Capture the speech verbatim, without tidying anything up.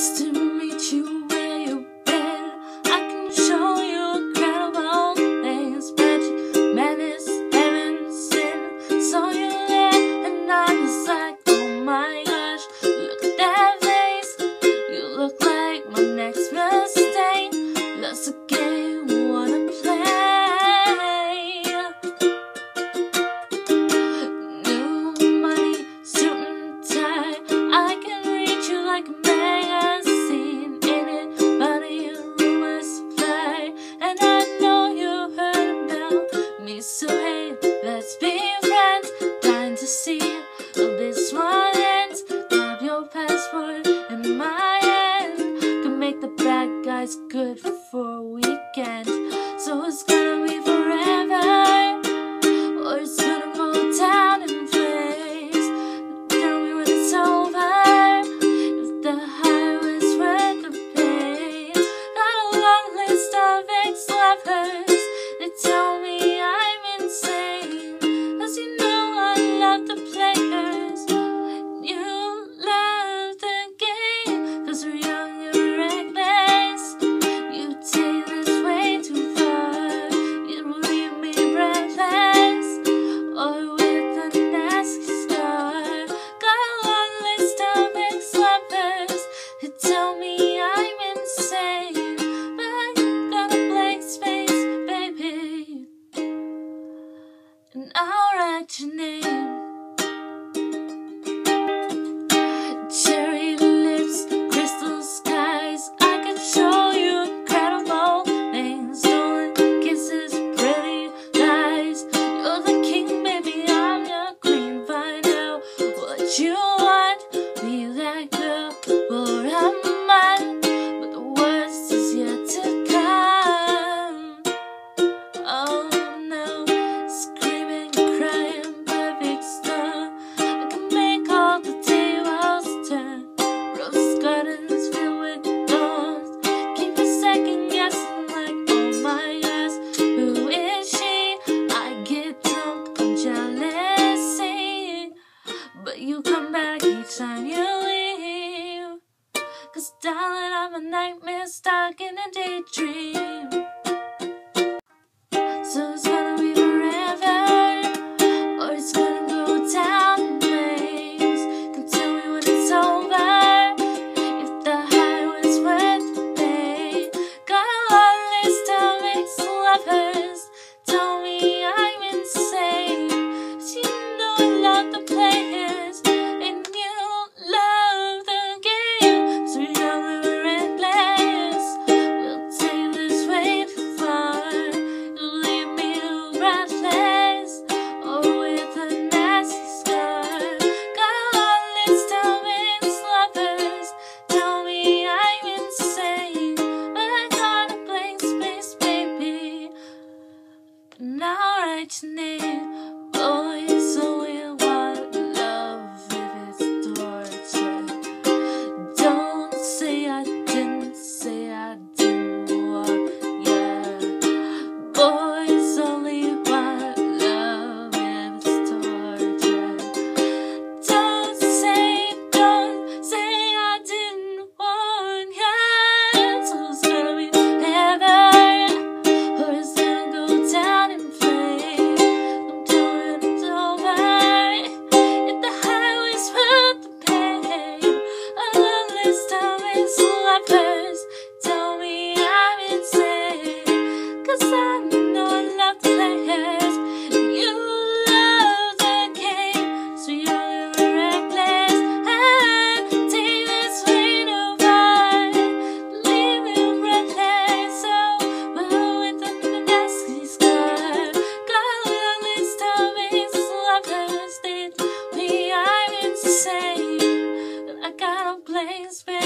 nice to meet you where you've been. I can show you incredible things, but you manage heaven sin. So you live and I was like, oh my gosh, look at that face. You look like my next mistake. That's a game I wanna play. New money, suit and tie. I can read you like a man. So hey, let's be friends. Time to see how this one ends. Grab your passport and my hand. Can make the bad guys good for a weekend. So it's gonna be forever, or it's gonna go down in flames. Tell me when it's over, if the highway's worth the pain. Got a long list of ex-lovers. They tell me and I'll write your name. Cherry lips, crystal skies. I could show you incredible things. Stolen kisses, pretty lies. You're the king, baby, I'm your queen. Find out what you want. Be that girl, or I'm mine. But the worst is yet to come. Oh. You come back each time you leave, 'cause darling, I'm a nightmare stuck in a daydream. So it's gonna be forever, or it's gonna go down in flames. Can tell me when it's over, if the highway's worth the pay. Got a long list of ex-lovers. Tell me I'm insane. She know I love the players. Now write your name, boys, so we want love if it's torture. Don't say I didn't, say I didn't want, yeah. Boys only want love if it's torture. Don't say, don't say I didn't want, yeah. So it's gonna be heaven, or it's gonna go down. Blank Space.